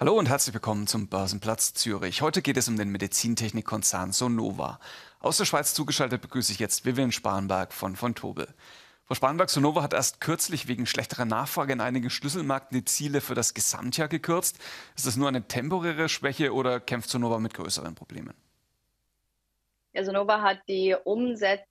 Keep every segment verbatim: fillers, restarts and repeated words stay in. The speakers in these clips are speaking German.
Hallo und herzlich willkommen zum Börsenplatz Zürich. Heute geht es um den Medizintechnikkonzern Sonova. Aus der Schweiz zugeschaltet begrüße ich jetzt Vivien Sparenberg von Vontobel. Frau Sparenberg, Sonova hat erst kürzlich wegen schlechterer Nachfrage in einigen Schlüsselmärkten die Ziele für das Gesamtjahr gekürzt. Ist das nur eine temporäre Schwäche oder kämpft Sonova mit größeren Problemen? Ja, Sonova hat die Umsätze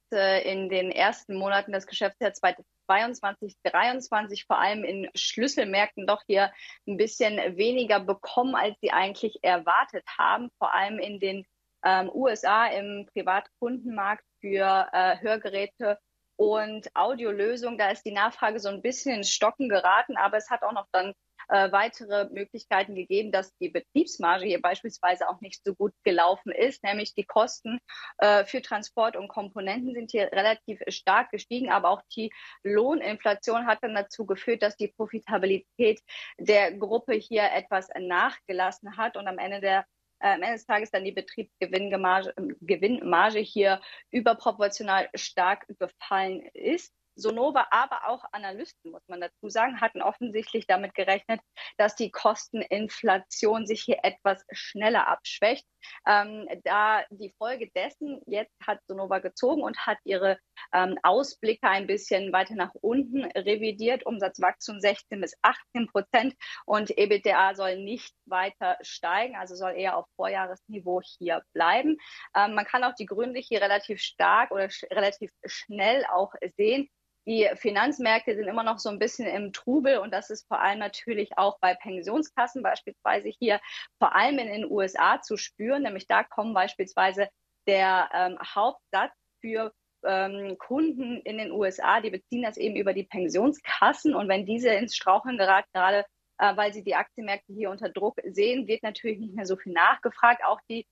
in den ersten Monaten des Geschäftsjahres zweitausendzweiundzwanzig, dreiundzwanzig vor allem in Schlüsselmärkten doch hier ein bisschen weniger bekommen, als sie eigentlich erwartet haben. Vor allem in den ähm, U S A im Privatkundenmarkt für äh, Hörgeräte und Audiolösungen. Da ist die Nachfrage so ein bisschen ins Stocken geraten, aber es hat auch noch dann äh, weitere Möglichkeiten gegeben, dass die Betriebsmarge hier beispielsweise auch nicht so gut gelaufen ist. Nämlich die Kosten äh, für Transport und Komponenten sind hier relativ stark gestiegen, aber auch die Lohninflation hat dann dazu geführt, dass die Profitabilität der Gruppe hier etwas nachgelassen hat und am Ende der Am Ende des Tages dann die Betriebsgewinnmarge hier überproportional stark gefallen ist. Sonova, aber auch Analysten, muss man dazu sagen, hatten offensichtlich damit gerechnet, dass die Kosteninflation sich hier etwas schneller abschwächt. Ähm, da die Folge dessen, jetzt hat Sonova gezogen und hat ihre ähm, Ausblicke ein bisschen weiter nach unten revidiert. Umsatzwachstum sechzehn bis achtzehn Prozent und EBITDA soll nicht weiter steigen, also soll eher auf Vorjahresniveau hier bleiben. Ähm, man kann auch die Gründe hier relativ stark oder sch- relativ schnell auch sehen. Die Finanzmärkte sind immer noch so ein bisschen im Trubel und das ist vor allem natürlich auch bei Pensionskassen beispielsweise hier vor allem in den U S A zu spüren. Nämlich da kommen beispielsweise der ähm, Hauptsatz für ähm, Kunden in den U S A, die beziehen das eben über die Pensionskassen und wenn diese ins Straucheln geraten, gerade äh, weil sie die Aktienmärkte hier unter Druck sehen, wird natürlich nicht mehr so viel nachgefragt. Auch die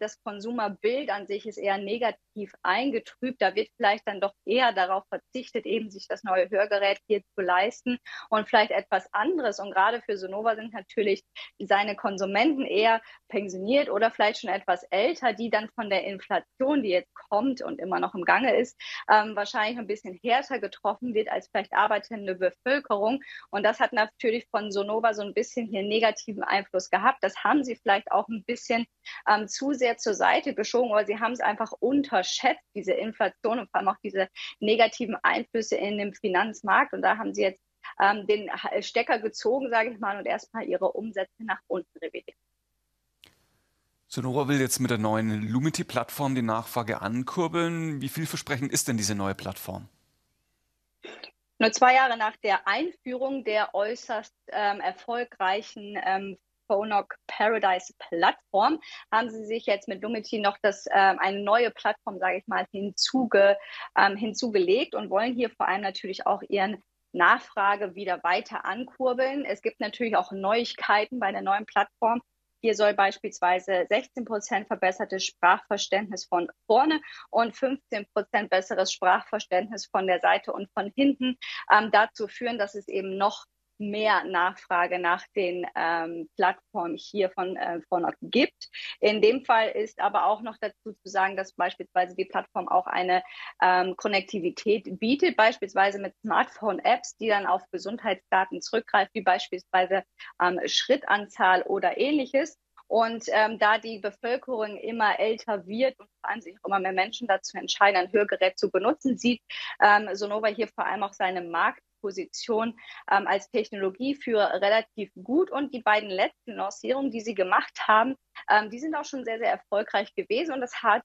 Das Konsumerbild an sich ist eher negativ eingetrübt. Da wird vielleicht dann doch eher darauf verzichtet, eben sich das neue Hörgerät hier zu leisten und vielleicht etwas anderes. Und gerade für Sonova sind natürlich seine Konsumenten eher pensioniert oder vielleicht schon etwas älter, die dann von der Inflation, die jetzt kommt und immer noch im Gange ist, ähm, wahrscheinlich ein bisschen härter getroffen wird als vielleicht arbeitende Bevölkerung. Und das hat natürlich von Sonova so ein bisschen hier negativen Einfluss gehabt. Das haben sie vielleicht auch ein bisschen ähm, zu sehr zur Seite geschoben, aber sie haben es einfach unterschätzt, diese Inflation und vor allem auch diese negativen Einflüsse in dem Finanzmarkt. Und da haben sie jetzt ähm, den Stecker gezogen, sage ich mal, und erstmal ihre Umsätze nach unten revidiert. Sonova will jetzt mit der neuen Lumity-Plattform die Nachfrage ankurbeln. Wie vielversprechend ist denn diese neue Plattform? Nur zwei Jahre nach der Einführung der äußerst ähm, erfolgreichen ähm, Phonak Paradise Plattform haben sie sich jetzt mit Lumity noch das, äh, eine neue Plattform, sage ich mal, hinzuge, ähm, hinzugelegt und wollen hier vor allem natürlich auch ihren Nachfrage wieder weiter ankurbeln. Es gibt natürlich auch Neuigkeiten bei der neuen Plattform. Hier soll beispielsweise sechzehn Prozent verbessertes Sprachverständnis von vorne und fünfzehn Prozent besseres Sprachverständnis von der Seite und von hinten ähm, dazu führen, dass es eben noch mehr Nachfrage nach den ähm, Plattformen hier von äh, Phonak gibt. In dem Fall ist aber auch noch dazu zu sagen, dass beispielsweise die Plattform auch eine ähm, Konnektivität bietet, beispielsweise mit Smartphone-Apps, die dann auf Gesundheitsdaten zurückgreift, wie beispielsweise ähm, Schrittanzahl oder ähnliches. Und ähm, da die Bevölkerung immer älter wird und vor allem sich immer mehr Menschen dazu entscheiden, ein Hörgerät zu benutzen, sieht ähm, Sonova hier vor allem auch seine Markt Position ähm, als Technologieführer relativ gut. Und die beiden letzten Lancierungen, die sie gemacht haben, ähm, die sind auch schon sehr, sehr erfolgreich gewesen. Und das hat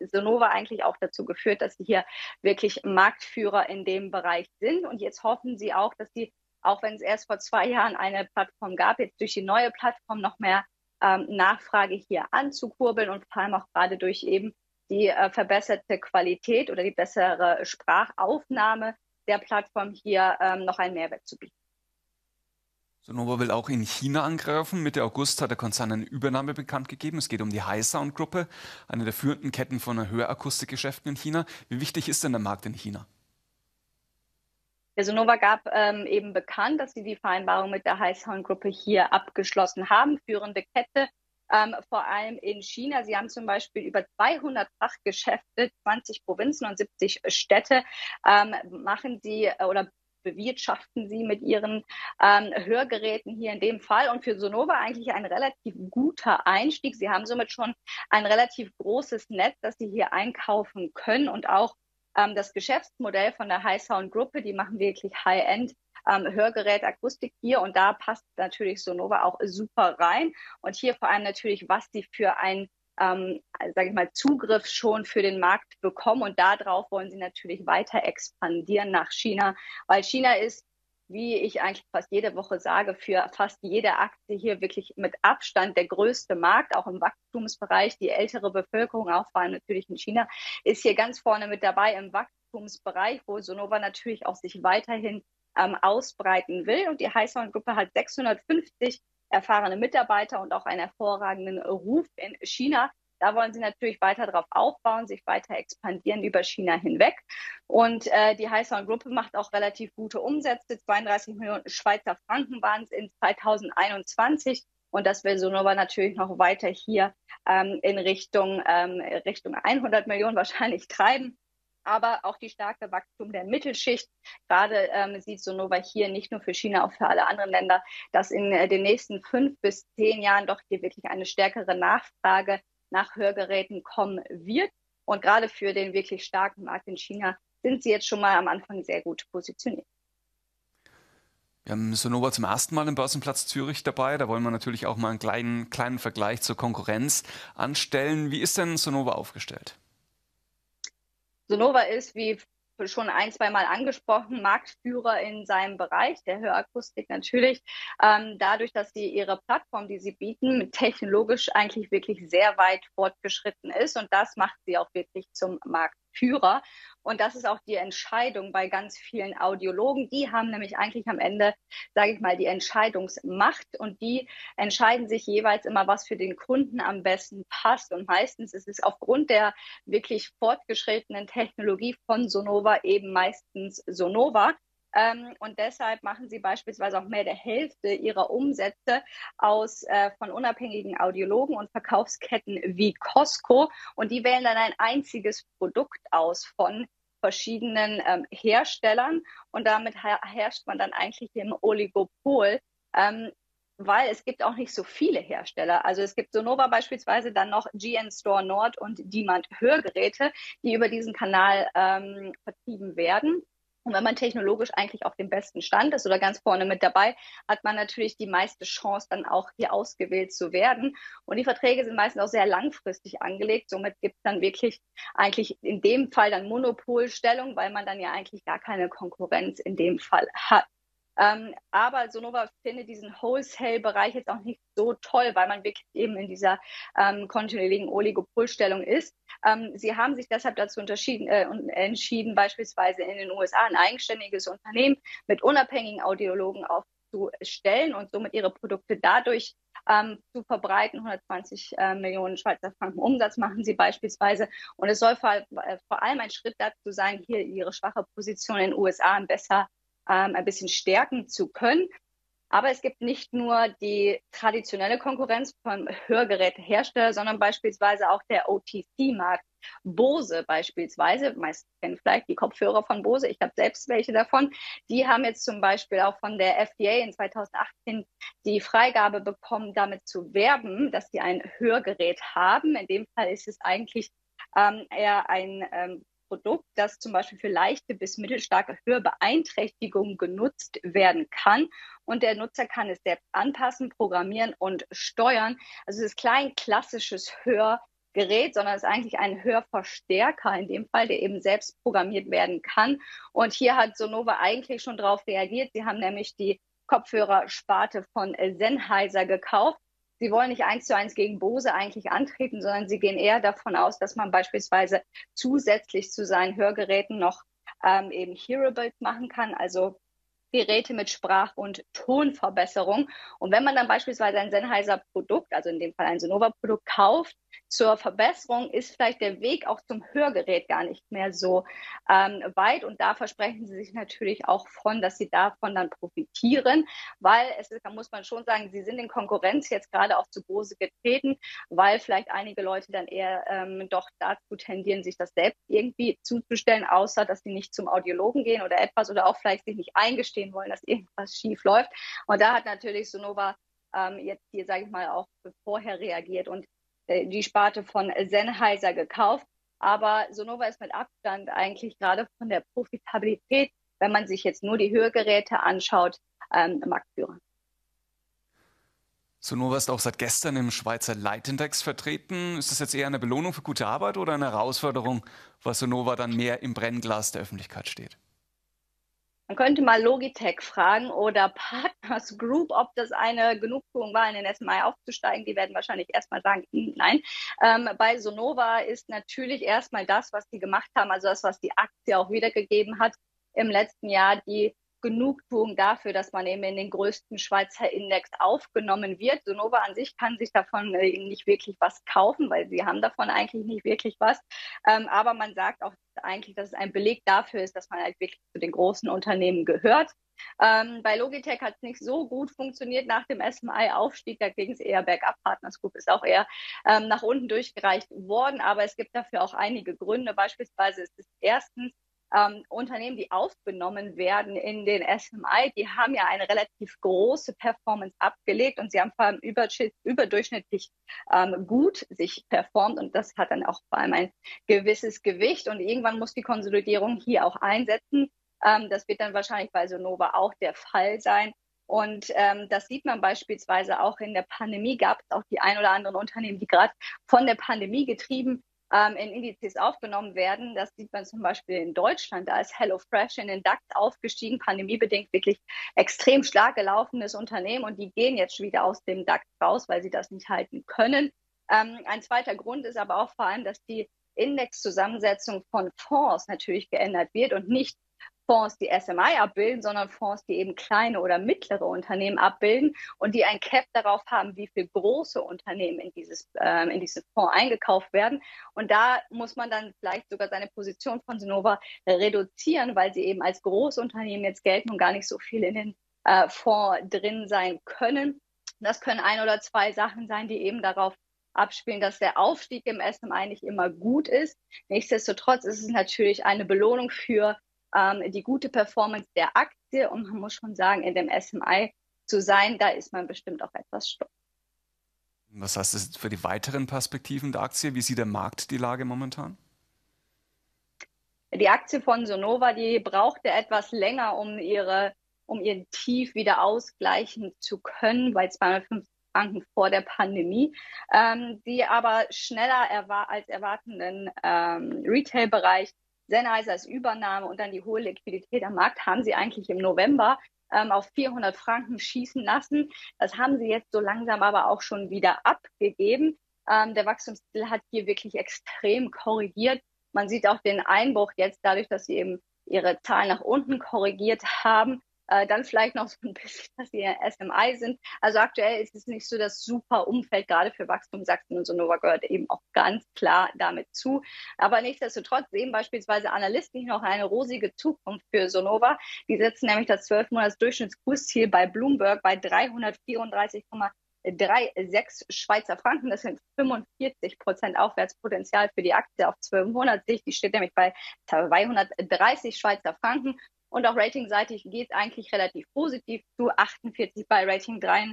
Sonova eigentlich auch dazu geführt, dass sie hier wirklich Marktführer in dem Bereich sind. Und jetzt hoffen sie auch, dass sie, auch wenn es erst vor zwei Jahren eine Plattform gab, jetzt durch die neue Plattform noch mehr ähm, Nachfrage hier anzukurbeln und vor allem auch gerade durch eben die äh, verbesserte Qualität oder die bessere Sprachaufnahme der Plattform hier ähm, noch einen Mehrwert zu bieten. Sonova will auch in China angreifen. Mitte August hat der Konzern eine Übernahme bekannt gegeben. Es geht um die HySound-Gruppe, eine der führenden Ketten von Hörakustikgeschäften in China. Wie wichtig ist denn der Markt in China? Sonova gab ähm, eben bekannt, dass sie die Vereinbarung mit der HySound-Gruppe hier abgeschlossen haben. Führende Kette, ähm, vor allem in China. Sie haben zum Beispiel über zweihundert Fachgeschäfte, zwanzig Provinzen und siebzig Städte, ähm, machen sie oder bewirtschaften sie mit ihren ähm, Hörgeräten hier in dem Fall. Und für Sonova eigentlich ein relativ guter Einstieg. Sie haben somit schon ein relativ großes Netz, das sie hier einkaufen können. Und auch ähm, das Geschäftsmodell von der HySound-Gruppe, die machen wirklich High-End Ähm, Hörgerät, Akustik hier, und da passt natürlich Sonova auch super rein, und hier vor allem natürlich, was sie für einen, ähm, sage ich mal, Zugriff schon für den Markt bekommen, und darauf wollen sie natürlich weiter expandieren nach China, weil China ist, wie ich eigentlich fast jede Woche sage, für fast jede Aktie hier wirklich mit Abstand der größte Markt, auch im Wachstumsbereich. Die ältere Bevölkerung, auch vor allem natürlich in China, ist hier ganz vorne mit dabei im Wachstumsbereich, wo Sonova natürlich auch sich weiterhin Ähm, ausbreiten will. Und die HySound-Gruppe hat sechshundertfünfzig erfahrene Mitarbeiter und auch einen hervorragenden Ruf in China. Da wollen sie natürlich weiter drauf aufbauen, sich weiter expandieren über China hinweg. Und äh, die HySound-Gruppe macht auch relativ gute Umsätze. zweiunddreißig Millionen Schweizer Franken waren es in zweitausendeinundzwanzig. Und das will Sonova natürlich noch weiter hier ähm, in Richtung, ähm, Richtung hundert Millionen wahrscheinlich treiben. Aber auch die starke Wachstum der Mittelschicht. Gerade ähm, sieht Sonova hier nicht nur für China, auch für alle anderen Länder, dass in äh, den nächsten fünf bis zehn Jahren doch hier wirklich eine stärkere Nachfrage nach Hörgeräten kommen wird. Und gerade für den wirklich starken Markt in China sind sie jetzt schon mal am Anfang sehr gut positioniert. Wir haben Sonova zum ersten Mal im Börsenplatz Zürich dabei. Da wollen wir natürlich auch mal einen kleinen, kleinen Vergleich zur Konkurrenz anstellen. Wie ist denn Sonova aufgestellt? Sonova ist, wie schon ein, zweimal angesprochen, Marktführer in seinem Bereich, der Hörakustik natürlich. Ähm, dadurch, dass sie ihre Plattform, die sie bieten, technologisch eigentlich wirklich sehr weit fortgeschritten ist. Und das macht sie auch wirklich zum Marktführer. Und das ist auch die Entscheidung bei ganz vielen Audiologen. Die haben nämlich eigentlich am Ende, sage ich mal, die Entscheidungsmacht. Und die entscheiden sich jeweils immer, was für den Kunden am besten passt. Und meistens ist es aufgrund der wirklich fortgeschrittenen Technologie von Sonova eben meistens Sonova. Ähm, und deshalb machen sie beispielsweise auch mehr der Hälfte ihrer Umsätze aus äh, von unabhängigen Audiologen und Verkaufsketten wie Costco. Und die wählen dann ein einziges Produkt aus von verschiedenen ähm, Herstellern. Und damit her- herrscht man dann eigentlich im Oligopol, ähm, weil es gibt auch nicht so viele Hersteller. Also es gibt Sonova beispielsweise, dann noch G N Store Nord und Diamant Hörgeräte, die über diesen Kanal ähm, vertrieben werden. Und wenn man technologisch eigentlich auf dem besten Stand ist oder ganz vorne mit dabei, hat man natürlich die meiste Chance, dann auch hier ausgewählt zu werden. Und die Verträge sind meistens auch sehr langfristig angelegt. Somit gibt es dann wirklich eigentlich in dem Fall dann Monopolstellung, weil man dann ja eigentlich gar keine Konkurrenz in dem Fall hat. Ähm, aber Sonova findet diesen Wholesale-Bereich jetzt auch nicht so toll, weil man wirklich eben in dieser ähm, kontinuierlichen Oligopolstellung ist. Ähm, sie haben sich deshalb dazu unterschieden, äh, entschieden, beispielsweise in den U S A ein eigenständiges Unternehmen mit unabhängigen Audiologen aufzustellen und somit ihre Produkte dadurch ähm, zu verbreiten. hundertzwanzig äh, Millionen Schweizer Franken Umsatz machen sie beispielsweise. Und es soll vor, äh, vor allem ein Schritt dazu sein, hier ihre schwache Position in den U S A besser ein bisschen stärken zu können. Aber es gibt nicht nur die traditionelle Konkurrenz vom Hörgerätehersteller, sondern beispielsweise auch der O T C-Markt. Bose beispielsweise, meist kennen vielleicht die Kopfhörer von Bose, ich habe selbst welche davon, die haben jetzt zum Beispiel auch von der F D A in zweitausendachtzehn die Freigabe bekommen, damit zu werben, dass sie ein Hörgerät haben. In dem Fall ist es eigentlich ähm, eher ein ähm, Produkt, das zum Beispiel für leichte bis mittelstarke Hörbeeinträchtigungen genutzt werden kann. Und der Nutzer kann es selbst anpassen, programmieren und steuern. Also es ist kein klassisches Hörgerät, sondern es ist eigentlich ein Hörverstärker in dem Fall, der eben selbst programmiert werden kann. Und hier hat Sonova eigentlich schon darauf reagiert. Sie haben nämlich die Kopfhörersparte von Sennheiser gekauft. Sie wollen nicht eins zu eins gegen Bose eigentlich antreten, sondern sie gehen eher davon aus, dass man beispielsweise zusätzlich zu seinen Hörgeräten noch ähm, eben Hearables machen kann, also Geräte mit Sprach- und Tonverbesserung. Und wenn man dann beispielsweise ein Sennheiser-Produkt, also in dem Fall ein Sonova-Produkt kauft, zur Verbesserung ist vielleicht der Weg auch zum Hörgerät gar nicht mehr so ähm, weit. Und da versprechen sie sich natürlich auch von, dass sie davon dann profitieren, weil es ist, da muss man schon sagen, sie sind in Konkurrenz jetzt gerade auch zu Bose getreten, weil vielleicht einige Leute dann eher ähm, doch dazu tendieren, sich das selbst irgendwie zuzustellen, außer dass sie nicht zum Audiologen gehen oder etwas oder auch vielleicht sich nicht eingestehen wollen, dass irgendwas schief läuft. Und da hat natürlich Sonova ähm, jetzt hier, sage ich mal, auch vorher reagiert und die Sparte von Sennheiser gekauft. Aber Sonova ist mit Abstand eigentlich gerade von der Profitabilität, wenn man sich jetzt nur die Hörgeräte anschaut, ähm, Marktführer. Sonova ist auch seit gestern im Schweizer Leitindex vertreten. Ist das jetzt eher eine Belohnung für gute Arbeit oder eine Herausforderung, weil Sonova dann mehr im Brennglas der Öffentlichkeit steht? Man könnte mal Logitech fragen oder Partners Group, ob das eine Genugtuung war, in den S M I aufzusteigen. Die werden wahrscheinlich erstmal sagen, nein. Ähm, bei Sonova ist natürlich erstmal das, was die gemacht haben, also das, was die Aktie auch wiedergegeben hat im letzten Jahr, die Genugtuung dafür, dass man eben in den größten Schweizer Index aufgenommen wird. Sonova an sich kann sich davon nicht wirklich was kaufen, weil sie haben davon eigentlich nicht wirklich was. Ähm, aber man sagt auch eigentlich, dass es ein Beleg dafür ist, dass man halt wirklich zu den großen Unternehmen gehört. Ähm, bei Logitech hat es nicht so gut funktioniert nach dem S M I-Aufstieg, da ging es eher bergab. Partners Group ist auch eher ähm, nach unten durchgereicht worden, aber es gibt dafür auch einige Gründe. Beispielsweise ist es erstens, Ähm, Unternehmen, die aufgenommen werden in den S M I, die haben ja eine relativ große Performance abgelegt und sie haben vor allem überdurchschnittlich ähm, gut sich performt und das hat dann auch vor allem ein gewisses Gewicht und irgendwann muss die Konsolidierung hier auch einsetzen. Ähm, das wird dann wahrscheinlich bei Sonova auch der Fall sein. Und ähm, das sieht man beispielsweise auch in der Pandemie, gab es auch die ein oder anderen Unternehmen, die gerade von der Pandemie getrieben in Indizes aufgenommen werden. Das sieht man zum Beispiel in Deutschland. Da ist HelloFresh in den DAX aufgestiegen, pandemiebedingt wirklich extrem stark gelaufenes Unternehmen. Und die gehen jetzt wieder aus dem DAX raus, weil sie das nicht halten können. Ähm, ein zweiter Grund ist aber auch vor allem, dass die Indexzusammensetzung von Fonds natürlich geändert wird und nicht Fonds, die S M I abbilden, sondern Fonds, die eben kleine oder mittlere Unternehmen abbilden und die ein Cap darauf haben, wie viel große Unternehmen in, dieses, äh, in diesen Fonds eingekauft werden. Und da muss man dann vielleicht sogar seine Position von Sonova reduzieren, weil sie eben als Großunternehmen jetzt gelten und gar nicht so viel in den äh, Fonds drin sein können. Das können ein oder zwei Sachen sein, die eben darauf abspielen, dass der Aufstieg im S M I nicht immer gut ist. Nichtsdestotrotz ist es natürlich eine Belohnung für die gute Performance der Aktie und man muss schon sagen, in dem S M I zu sein, da ist man bestimmt auch etwas stolz. Was heißt das für die weiteren Perspektiven der Aktie? Wie sieht der Markt die Lage momentan? Die Aktie von Sonova, die brauchte etwas länger, um, ihre, um ihren Tief wieder ausgleichen zu können, bei zweihundertfünfzig Franken vor der Pandemie, ähm, die aber schneller erwar- als erwartenden ähm, Retail-Bereich Sennheiser als Übernahme und dann die hohe Liquidität am Markt haben sie eigentlich im November ähm, auf vierhundert Franken schießen lassen. Das haben sie jetzt so langsam aber auch schon wieder abgegeben. Ähm, der Wachstumsstil hat hier wirklich extrem korrigiert. Man sieht auch den Einbruch jetzt dadurch, dass sie eben ihre Zahlen nach unten korrigiert haben. Äh, dann vielleicht noch so ein bisschen, dass sie S M I sind. Also aktuell ist es nicht so das super Umfeld, gerade für Wachstum. Sachsen und Sonova gehört eben auch ganz klar damit zu. Aber nichtsdestotrotz sehen beispielsweise Analysten noch eine rosige Zukunft für Sonova. Die setzen nämlich das zwölf-Monats-Durchschnittskursziel bei Bloomberg bei dreihundertvierunddreißig Komma sechsunddreißig Schweizer Franken. Das sind fünfundvierzig Prozent Aufwärtspotenzial für die Aktie auf zwölf Monatssicht. Die steht nämlich bei zweihundertdreißig Schweizer Franken. Und auch ratingseitig geht es eigentlich relativ positiv zu. achtundvierzig bei Rating drei,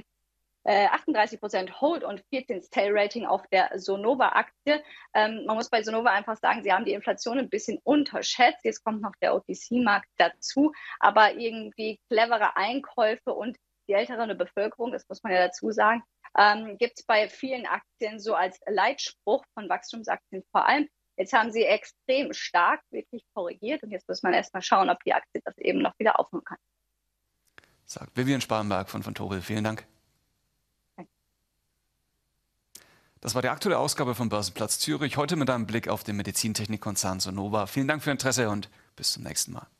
äh, achtunddreißig Prozent Hold und vierzehn Stale Rating auf der Sonova-Aktie. Ähm, man muss bei Sonova einfach sagen, sie haben die Inflation ein bisschen unterschätzt. Jetzt kommt noch der O T C-Markt dazu. Aber irgendwie clevere Einkäufe und die ältere Bevölkerung, das muss man ja dazu sagen, ähm, gibt es bei vielen Aktien so als Leitspruch von Wachstumsaktien vor allem. Jetzt haben sie extrem stark wirklich korrigiert und jetzt muss man erstmal schauen, ob die Aktie das eben noch wieder aufmachen kann. Sagt Vivien Sparenberg von Vontobel. Vielen Dank. Danke. Das war die aktuelle Ausgabe von Börsenplatz Zürich. Heute mit einem Blick auf den Medizintechnikkonzern Sonova. Vielen Dank für Ihr Interesse und bis zum nächsten Mal.